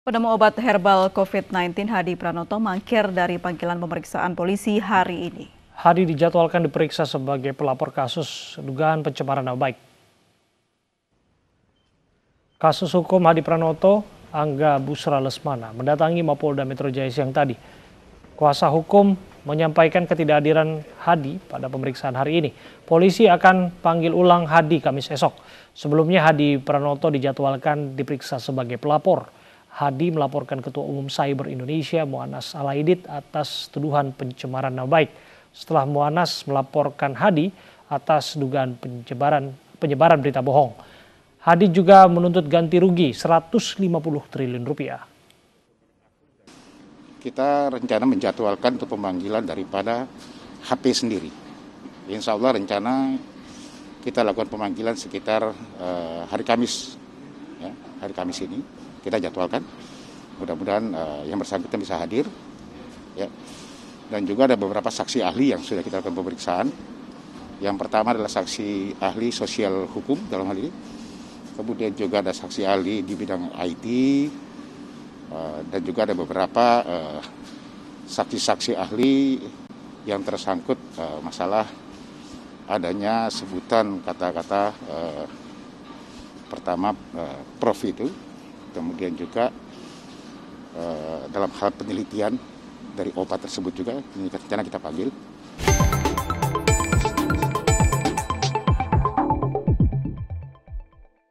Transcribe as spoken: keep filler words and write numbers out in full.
Penemu obat herbal COVID sembilan belas Hadi Pranoto mangkir dari panggilan pemeriksaan polisi hari ini. Hadi dijadwalkan diperiksa sebagai pelapor kasus dugaan pencemaran nama baik. Kasus hukum Hadi Pranoto, Angga Busra Lesmana mendatangi Mapolda Metro Jaya siang tadi. Kuasa hukum menyampaikan ketidakhadiran Hadi pada pemeriksaan hari ini. Polisi akan panggil ulang Hadi Kamis esok. Sebelumnya Hadi Pranoto dijadwalkan diperiksa sebagai pelapor. Hadi melaporkan Ketua Umum Cyber Indonesia Muannas Alaidit atas tuduhan pencemaran nama baik. Setelah Muannas melaporkan Hadi atas dugaan penyebaran penyebaran berita bohong. Hadi juga menuntut ganti rugi seratus lima puluh triliun rupiah. Kita rencana menjadwalkan untuk pemanggilan daripada H P sendiri. Insya Allah rencana kita lakukan pemanggilan sekitar uh, hari Kamis, ya, hari Kamis ini. Kita jadwalkan, mudah-mudahan uh, yang bersangkutan bisa hadir, ya. Dan juga ada beberapa saksi ahli yang sudah kita lakukan pemeriksaan. Yang pertama adalah saksi ahli sosial hukum dalam hal ini, kemudian juga ada saksi ahli di bidang I T, uh, dan juga ada beberapa uh, saksi-saksi ahli yang tersangkut uh, masalah adanya sebutan kata-kata uh, pertama uh, prof itu. Kemudian juga eh, dalam hal penelitian dari obat tersebut juga, ini rencana kita panggil.